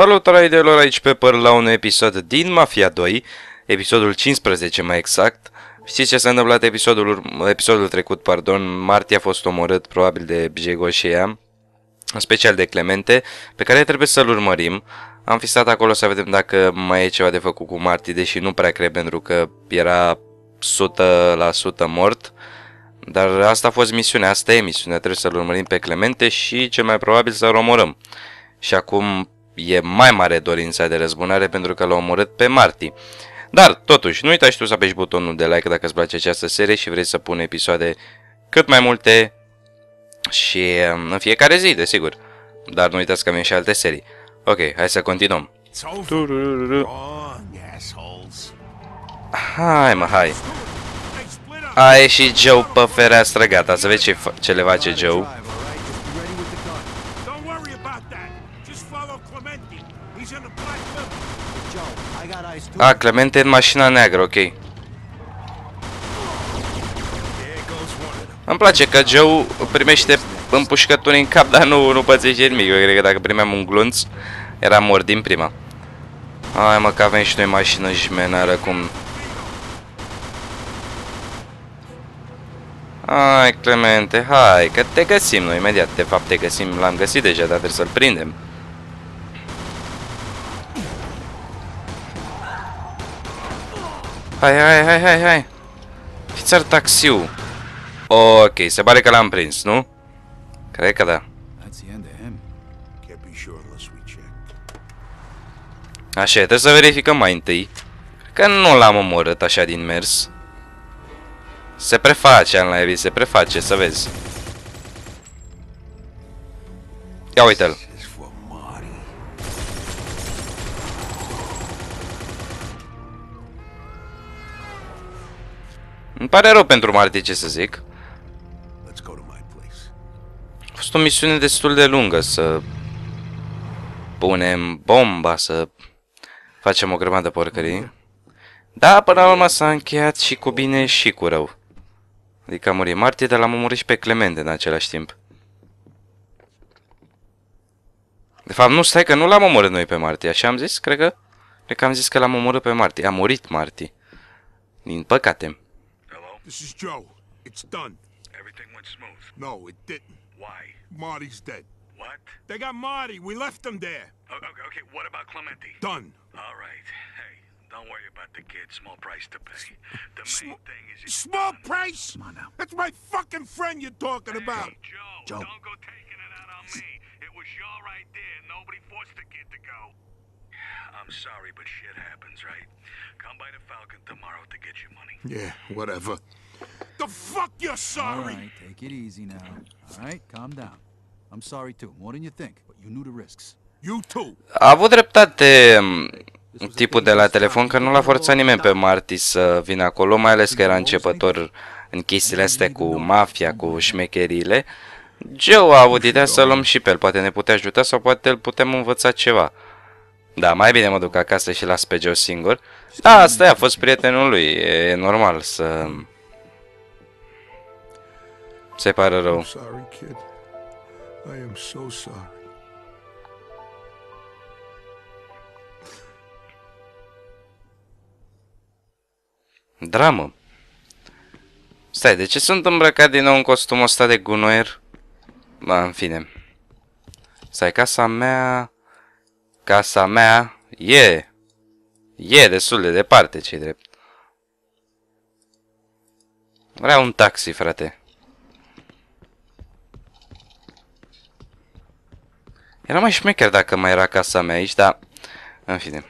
Salutare ideilor, aici pe păr la un episod din Mafia 2, episodul 15 mai exact. Știți ce s-a întâmplat episodul trecut, pardon, Marty a fost omorât probabil de Jego și ea, în special de Clemente, pe care trebuie să-l urmărim. Am fisat acolo să vedem dacă mai e ceva de făcut cu Marty, deși nu prea cred pentru că era 100% mort. Dar asta a fost misiunea, asta e misiunea, trebuie să-l urmărim pe Clemente și cel mai probabil să-l omorăm. Și acum e mai mare dorința de răzbunare pentru că l-a omorât pe Marty. Dar, totuși, nu uita și tu să apeși butonul de like dacă îți place această serie și vrei să pun episoade cât mai multe și în fiecare zi, desigur. Dar nu uitați că avem și alte serii. Ok, hai să continuăm. Hai mă, hai. A ieșit Joe pe fereastră, gata, să vezi ce le face Joe. A, Clemente în mașina neagră, ok. Îmi place că Joe primește împușcături în cap, dar nu pățește nimic. Eu cred că dacă primeam un glunț, era mort din prima. Hai mă, că avem și noi mașină jmenară, cum... Hai, Clemente, hai, că te găsim noi imediat. De fapt, te găsim, l-am găsit deja, dar trebuie să-l prindem. Hai, hai, hai, hai, hai. Fițar taxiu. Ok, se pare că l-am prins, nu? Cred că da. Așa, trebuie să verificăm mai întâi. Că nu l-am omorât așa din mers. Se preface, Anlaivi, se preface, să vezi. Ia uite-l. Îmi pare rău pentru Marty, ce să zic. A fost o misiune destul de lungă, să punem bomba, să facem o grămadă porcării. Da, până la urmă s-a încheiat și cu bine și cu rău. Adică a murit Marty, dar l-am omorât și pe Clemente în același timp. De fapt, nu, stai că nu l-am omorât noi pe Marty, așa am zis, cred că? Cred că am zis că l-am omorât pe Marty. A murit Marty. Din păcate. This is Joe. It's done. Everything went smooth. No, it didn't. Why? Marty's dead. What? They got Marty. We left him there. Okay, what about Clemente? Done. All right. Hey, don't worry about the kid. Small price to pay. The main thing is... Small price? Come on now. That's my fucking friend you're talking about. Hey, Joe, don't go taking it out on me. It was your idea. Nobody forced the kid to go. I'm sorry, but shit happens, right? Come by the Falcon tomorrow to get your money. Yeah, whatever. The fuck you're sorry? All right, take it easy now. All right, calm down. I'm sorry too, more than you think, but you knew the risks. You too. A avut dreptate tipul de la telefon că nu l-a forțat nimeni pe Marty să vină acolo, mai ales că era începător în chestiile astea cu mafia, cu șmecheriile. Joe a avut ideea să luăm și pe el, poate ne putea ajuta sau poate îl putem învăța ceva. Da, mai bine mă duc acasă și las pe Joe singur. Da, asta a fost prietenul lui, e normal să... Se pare rău. Dramă. Stai, de ce sunt îmbrăcat din nou în costumul ăsta de gunoier? Ba, în fine. Stai, casa mea... Casa mea e destul de departe, ce-i drept. Vreau un taxi, frate. Era mai șmecher dacă mai era casa mea aici, dar... În fine.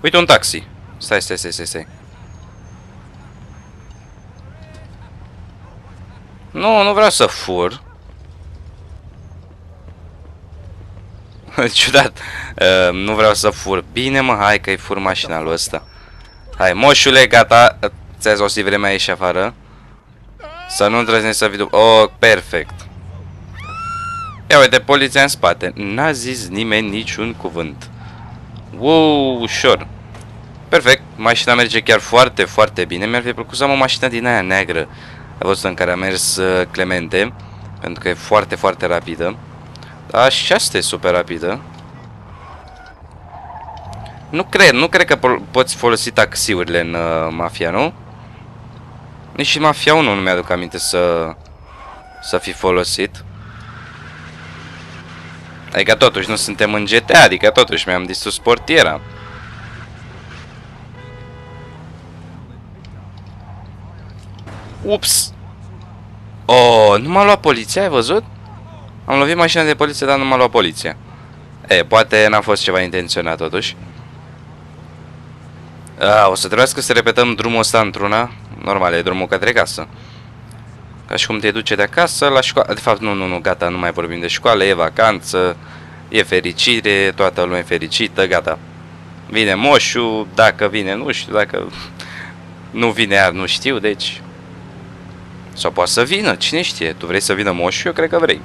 Uite, un taxi. Stai. Nu, nu vreau să fur. Ciudat. Nu vreau să fur. Bine mă, hai că-i fur mașina lui ăsta. Hai, moșule, gata. Ți-ai sosit vremea aici afară. Să nu îndrăznești să vii după... Oh, perfect. Ia uite, poliția în spate. N-a zis nimeni niciun cuvânt. Wow, ușor. Perfect, mașina merge chiar foarte, foarte bine. Mi-ar fi plăcut să am o mașină din aia neagră. a văzut în care a mers Clemente, pentru că e foarte, foarte rapidă. Dar și asta e super rapidă. Nu cred că poți folosi taxiurile în Mafia, nu? Nici în Mafia 1 nu mi-aduc aminte să fi folosit. Adică totuși nu suntem în GTA, adică totuși mi-am distrus portiera. Ups! Oh, nu m-a luat poliția, ai văzut? Am lovit mașina de poliție, dar nu m-a luat poliția. E, poate n-a fost ceva intenționat totuși. A, o să trebuiască să repetăm drumul ăsta într-una. Normal, e drumul către casă. Ca și cum te duce de acasă la școală. De fapt, nu, gata, nu mai vorbim de școală. E vacanță, e fericire, toată lumea e fericită, gata. Vine moșul, dacă vine, nu știu, dacă nu vine iar, nu știu, deci... Sau poate să vină, cine știe. Tu vrei să vină moșul? Eu cred că vrei.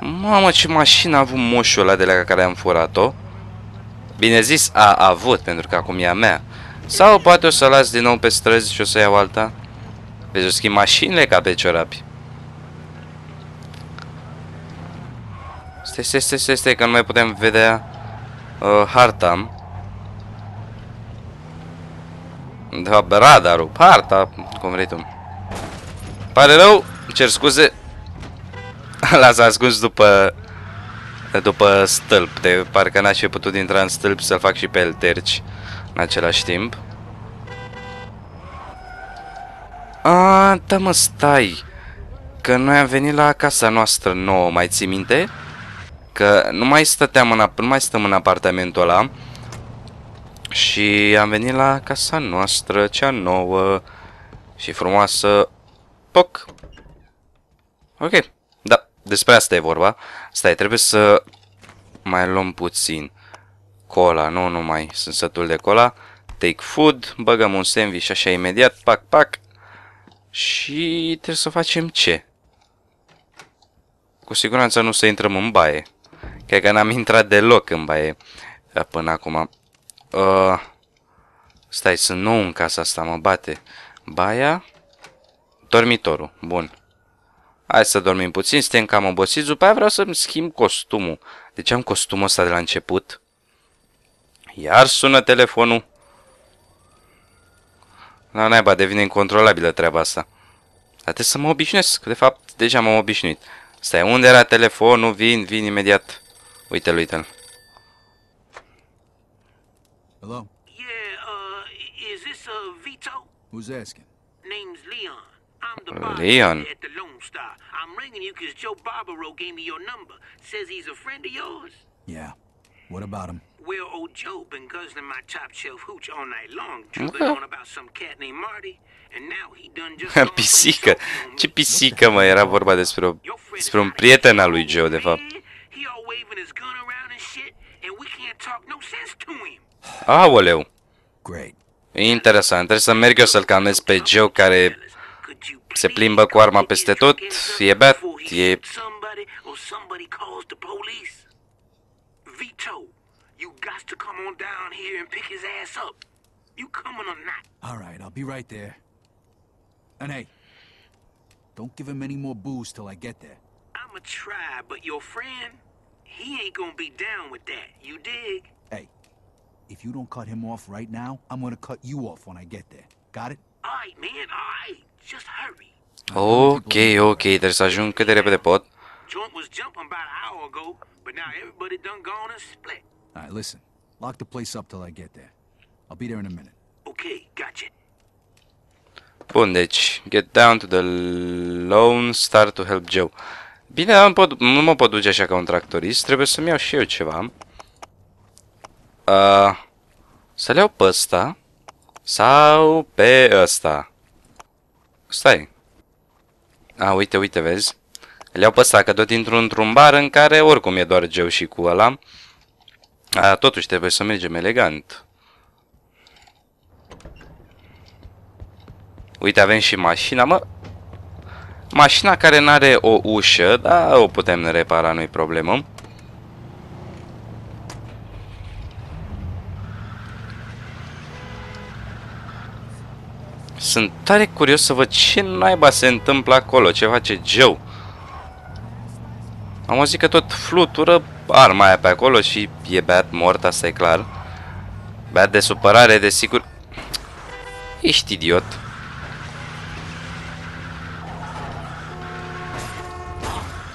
Mamă, ce mașină a avut moșul ăla de la care am furat-o. Bine zis, a avut, pentru că acum e a mea. Sau poate o să las din nou pe străzi și o să iau alta. Vezi, o schimb mașinile ca pe ciorapi. Stai, că nu mai putem vedea harta. Da, radarul, harta, cum vrei tu. Pare rău, cer scuze. L-ați ascuns după stâlp, de parcă n-aș fi putut intra în stâlp să-l fac și pe el terci în același timp. A, da mă, stai, că noi am venit la casa noastră nouă, mai ții minte? Că nu mai stăm în apartamentul ăla și am venit la casa noastră, cea nouă și frumoasă. Poc! Ok. Despre asta e vorba. Stai, trebuie să mai luăm puțin cola. Nu mai sunt sătul de cola. Take food, băgăm un sandwich așa imediat, pac. Și trebuie să facem ce? Cu siguranță nu să intrăm în baie. Cred că n-am intrat deloc în baie până acum. Stai, sunt nou în casa asta, mă bate. Baia, dormitorul, bun. Hai să dormim puțin, suntem cam obosiți, după aia vreau să-mi schimb costumul. Deci am costumul ăsta de la început. Iar sună telefonul. La naiba, devine incontrolabilă treaba asta. Dar trebuie să mă obișnuiesc, de fapt, deja m-am obișnuit. Stai, unde era telefonul? Vin imediat. Uite-l, uite-l. Hello? Yeah, is this Vito? Who's asking? Name's Leon. I'm the boss at the Lone Star. I'm ringing you because Joe Barbaro gave me your number. Says he's a friend of yours. Yeah. What about him? Well, old Joe been guzzling my top shelf hooch all night long, dribbling on about some cat named Marty, and now he done just. Pisică. Ce pisică, mă, era vorba despre un prieten al lui Joe, de fapt. Aoleu. Great. Interesant. Trebuie să merg eu să-l calmez pe Joe care se plimbă cu arma peste tot, e beat, e... Ok, trebuie să ajung cât de repede pot. Bun, deci, get down to the Lone Star to help Joe. Bine, nu mă pot duce așa ca un tractorist, trebuie să-mi iau și eu ceva. Să-l iau pe ăsta sau pe ăsta. Stai. A, uite, vezi? Le iau pe ăsta, că tot intru într-un bar în care oricum e doar Joe și cu ăla. A, totuși trebuie să mergem elegant. Uite, avem și mașina, mă. Mașina care n-are o ușă, dar o putem repara, nu-i problemă. Sunt tare curios să văd ce naiba se întâmplă acolo, ce face Joe. Am auzit că tot flutură arma aia pe acolo și e beat mort, asta e clar. Beat de supărare, desigur. Ești idiot.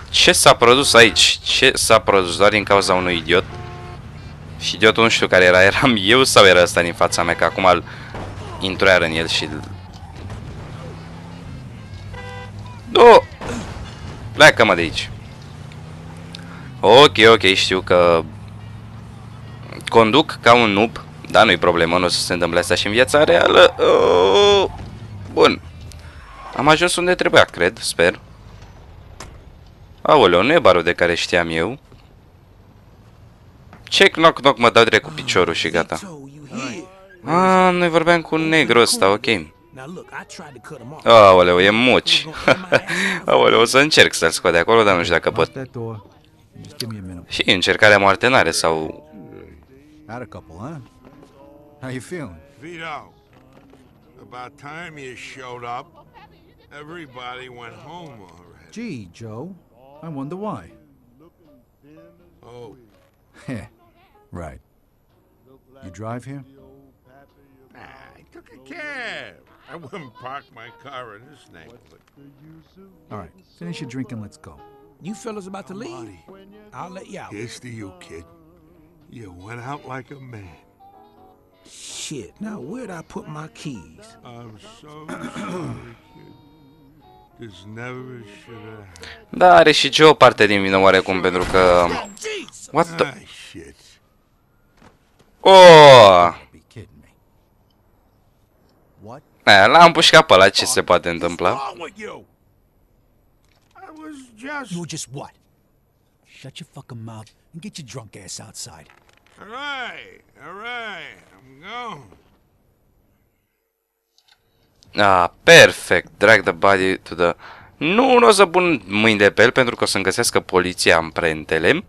Ce s-a produs aici? Ce s-a produs? Doar din cauza unui idiot? Și idiotul nu știu care era, eram eu sau era ăsta din fața mea, că acum îl intru iar în el și... Du! Pleacă-mă de aici. Ok, ok, știu că conduc ca un noob, dar nu-i problemă, nu o să se întâmple asta și în viața reală. Bun. Am ajuns unde trebuia, cred, sper. Aoleu, nu e barul de care știam eu. Ce knock-knock, mă dau direct cu piciorul și gata. Ah, noi vorbeam cu negru ăsta, ok. Aoleu, e muci. Aoleu, o să încerc să-l scot de acolo, dar nu știu dacă pot. Și încercarea moarte n-are sau... Gee, Joe, I wonder why. Oh, yeah, right. You drive here? Nah, I took a cab. I wouldn't park my car in this neighborhood. All right, finish your drink and let's go. You fellas about to leave? I'll let you out. Here's to you, kid. You went out like a man. Shit, now where'd I put my keys? I'm so sorry, kid. Da, are și Joe o parte din vină oarecum, pentru că... What the... Oh! L-am împușcat pe ăla, ce se poate întâmpla? Ah, perfect. Drag the body to the... Nu, nu o să pun mâini de pe el pentru că o să-mi găsească poliția amprentele.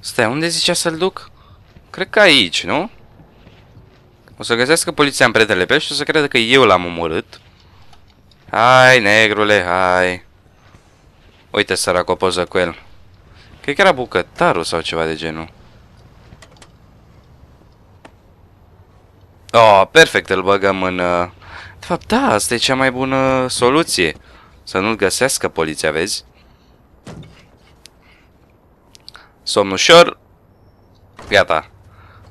Stai, unde zicea să-l duc? Cred că aici, nu? O să găsească poliția amprentele pe el și o să creadă că eu l-am omorât. Hai, negrule, hai. Uite, sărac, o poză cu el. Cred că era bucătarul sau ceva de genul. Oh, perfect, îl băgăm în... De fapt, da, asta e cea mai bună soluție. Să nu-l găsească poliția, vezi? Somn ușor. Gata.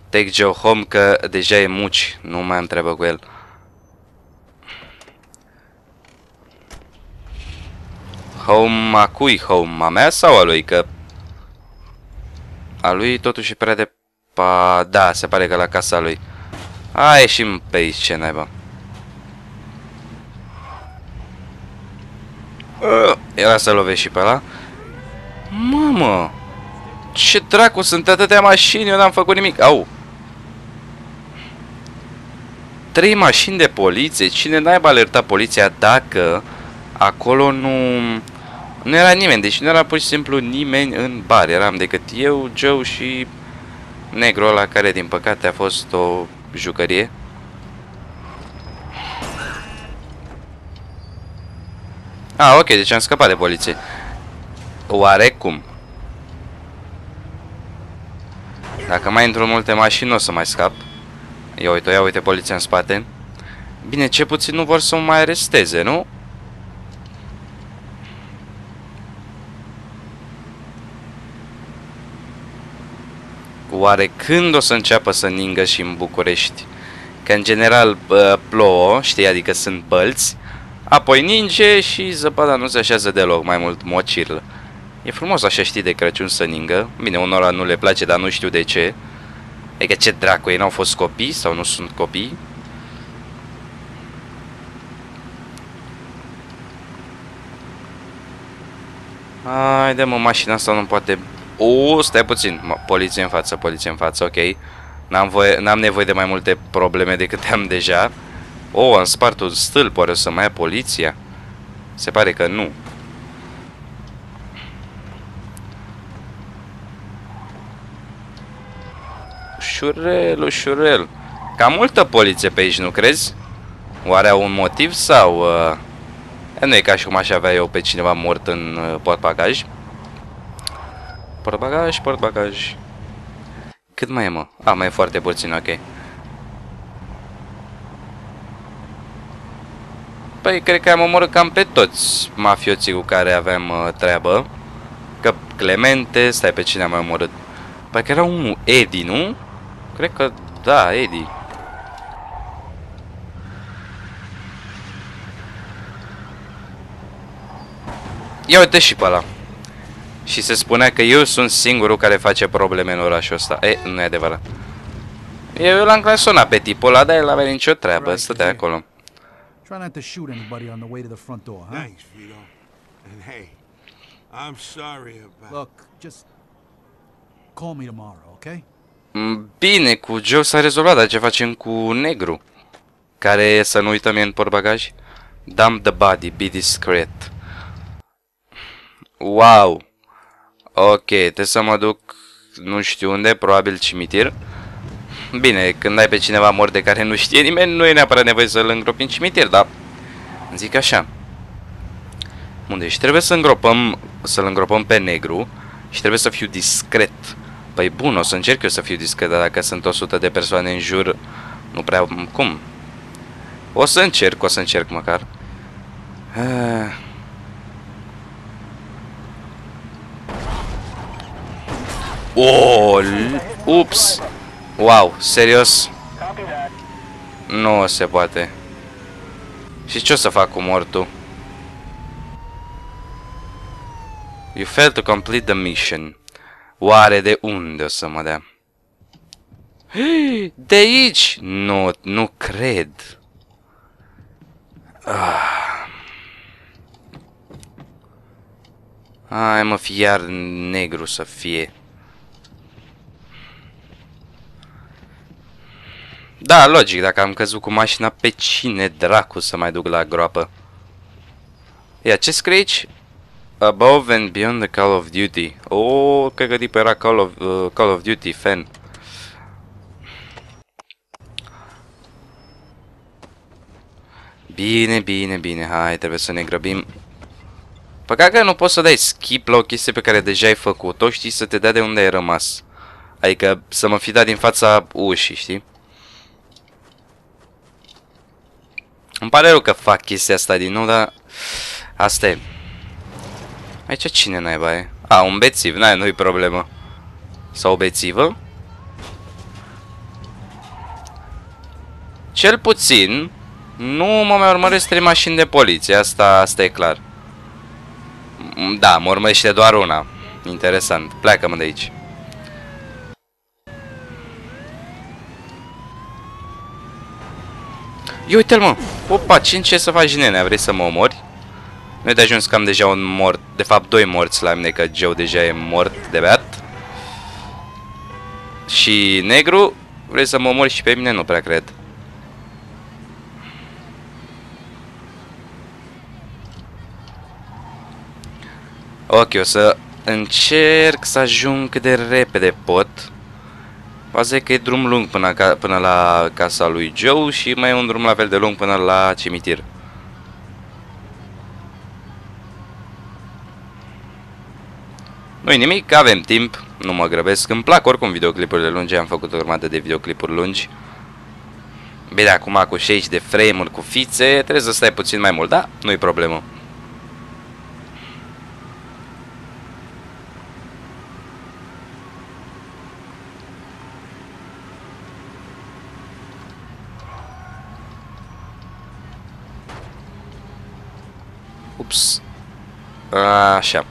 Take Joe home, că deja e muci. Nu mai am treabă cu el. Home a cui? Home a mea sau a lui? Că... A lui totuși e prea de... Pa... Da, se pare că la casa lui. A, ieșim pe aici, ce naiba. Era să lovești și pe ăla. Mamă! Ce dracu, sunt atâtea mașini, eu n-am făcut nimic. Au! 3 mașini de poliție. Cine naiba alerta poliția dacă... Acolo nu era nimeni, deci nu era pur și simplu nimeni în bar. Eram decât eu, Joe și negru ăla care din păcate a fost o jucărie. Ah, ok, deci am scăpat de poliție. Oarecum. Dacă mai intru în multe mașini, nu o să mai scap. Ia uite, ia uite poliția în spate. Bine, ce puțin nu vor să mă mai aresteze, nu? Oare când o să înceapă să ningă și în București? Că în general plouă, știi, adică sunt bălți, apoi ninge și zăpada nu se așează deloc, mai mult mocirlă. E frumos așa, știi, de Crăciun să ningă. Bine, unora nu le place, dar nu știu de ce. Adică ce dracu, ei n-au fost copii sau nu sunt copii? Haide mă, mașina asta nu poate... stai puțin, poliție în față, poliție în față, ok. N-am nevoie de mai multe probleme decât am deja. Am spart un stâlp, oare o să mai ia poliția? Se pare că nu. Ușurel, ușurel. Cam multă poliție pe aici, nu crezi? Oare au un motiv sau... Nu e ca și cum aș avea eu pe cineva mort în portbagaj. Portbagaj, portbagaj. Cât mai e, mă? A, mai e foarte puțin, ok. Păi, cred că am omorât cam pe toți mafioții cu care aveam treabă. Că Clemente, stai, pe cine am mai omorât? Păi că era unul, Eddie, nu? Cred că, da, Eddie. Ia uite și pe ăla. Și se spunea că eu sunt singurul care face probleme în orașul ăsta. E, nu e adevărat. Eu l-am clasonat pe tipul ăla, dar el n-avea nicio treabă, stătea acolo. Try not to shoot anybody on the way to the front door, huh? Thanks, Vito. And hey, I'm sorry about... Look, just call me tomorrow, okay? Bine, cu Joe s-a rezolvat, dar ce facem cu negru? Care, să nu uităm, e în portbagaj? Dump the body, be discreet. Wow! Ok, trebuie să mă duc nu știu unde, probabil cimitir. Bine, când ai pe cineva mort de care nu știe nimeni, nu e neapărat nevoie să-l îngropi în cimitir, dar zic așa. Unde? Și trebuie să îngropăm, să-l îngropăm pe negru și trebuie să fiu discret. Păi bun, o să încerc eu să fiu discret, dar dacă sunt 100 de persoane în jur, nu prea am cum. O să încerc măcar. Oh, ups. Wow, serios? Nu se poate. Și ce o să fac cu mortul? You failed to complete the mission. Oare de unde o să mă dea? De aici? Nu, nu cred. Hai mă, fiar negru să fie. Da, logic, dacă am căzut cu mașina, pe cine dracu să mai duc la groapă? Ia, ce scrie aici? Above and beyond the Call of Duty. Oh, cred că tipul era Call of Duty fan. Bine, bine, bine, hai, trebuie să ne grăbim. Păcat că nu poți să dai skip la o chestie pe care deja ai făcut-o, știi, să te dea de unde ai rămas. Adică să mă fi dat din fața ușii, știi? Îmi pare rău că fac chestia asta din nou, dar asta e. Aici cine naiba e? A, un bețiv, nu-i problemă. Sau o bețivă? Cel puțin nu mă mai urmăresc 3 mașini de poliție, asta e clar. Da, mă urmărește doar una. Interesant, pleacă-mă de aici. Ia uite-l, mă! Opa, ce să faci, nenea? Vrei să mă omori? Nu-i de ajuns că am deja un mort. De fapt, 2 morți la mine, că Joe deja e mort de beat. Și negru, vrei să mă omori și pe mine? Nu prea cred. Ok, o să încerc să ajung cât de repede pot. Poate că e drum lung până la casa lui Joe și mai e un drum la fel de lung până la cimitir. Nu-i nimic, avem timp, nu mă grăbesc, îmi plac oricum videoclipurile lungi, am făcut o grămadă de videoclipuri lungi. Bine, acum cu 60 de frame-uri, cu fițe, trebuie să stai puțin mai mult, da? Nu-i problemă. Ups. Așa.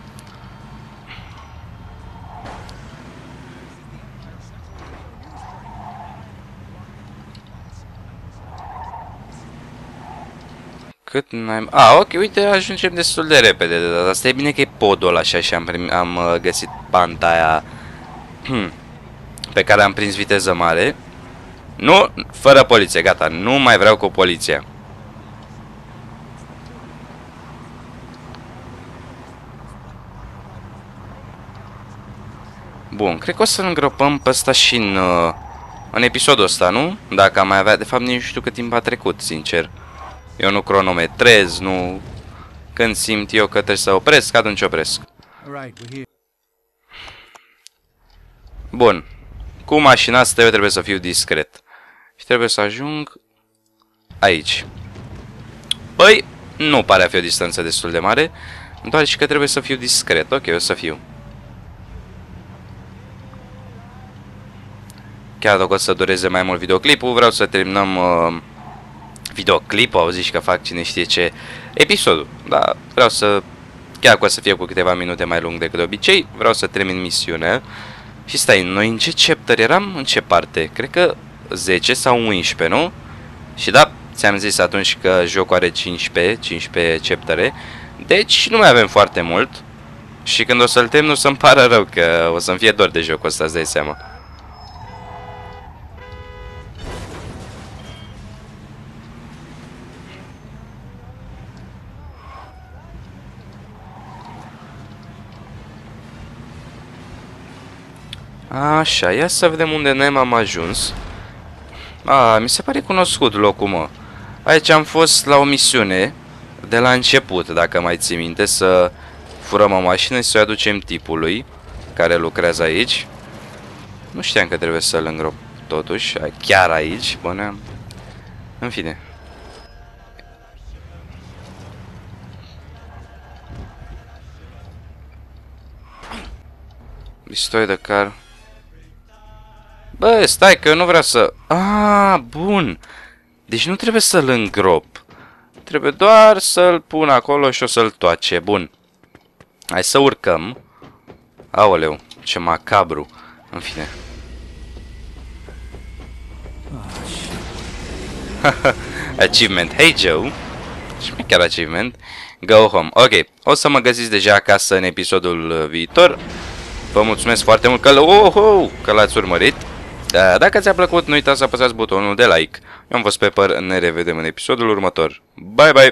Cât mai... A, ok, uite, ajungem destul de repede. Dar asta e bine că e podul ăla așa și am găsit panta aia pe care am prins viteză mare. Nu, fără poliție, gata, nu mai vreau cu poliția. Bun, cred că o să îngropăm pe ăsta și în în episodul ăsta, nu? Dacă am mai avea, de fapt nici nu știu cât timp a trecut, sincer. Eu nu cronometrez, nu... Când simt eu că trebuie să opresc, atunci opresc. Bun. Cu mașina asta eu trebuie să fiu discret. Și trebuie să ajung... aici. Păi, nu pare a fi o distanță destul de mare, doar și că trebuie să fiu discret. Ok, o să fiu. Chiar dacă o să dureze mai mult videoclipul, vreau să terminăm videoclipul, auziți că fac cine știe ce episodul. Dar vreau să, chiar că o să fie cu câteva minute mai lung decât de obicei, vreau să termin misiunea. Și stai, noi în ce chapter eram? În ce parte? Cred că 10 sau 11, nu? Și da, ți-am zis atunci că jocul are 15 chaptere, deci nu mai avem foarte mult. Și când o să-l termin, o să-mi pară rău că o să-mi fie dor de jocul ăsta, îți dai seama. Așa, ia să vedem unde ne am ajuns. A, mi se pare cunoscut locul, mă. Aici am fost la o misiune de la început, dacă mai ții minte, să furăm o mașină și să o aducem tipului care lucrează aici. Nu știam că trebuie să-l îngrop totuși, chiar aici, băneam. În fine. Destroy the car. Bă, stai că eu nu vreau să... Ah, bun. Deci nu trebuie să-l îngrop. Trebuie doar să-l pun acolo și o să-l toace. Bun. Hai să urcăm. Aoleu, ce macabru. În fine. Achievement. Hey, Joe. Și mai chiar achievement. Go home. Ok, o să mă găsiți deja acasă în episodul viitor. Vă mulțumesc foarte mult că, că l-ați urmărit. Dacă ți-a plăcut, nu uitați să apăsați butonul de like. Eu am fost Pepper, ne revedem în episodul următor. Bye, bye!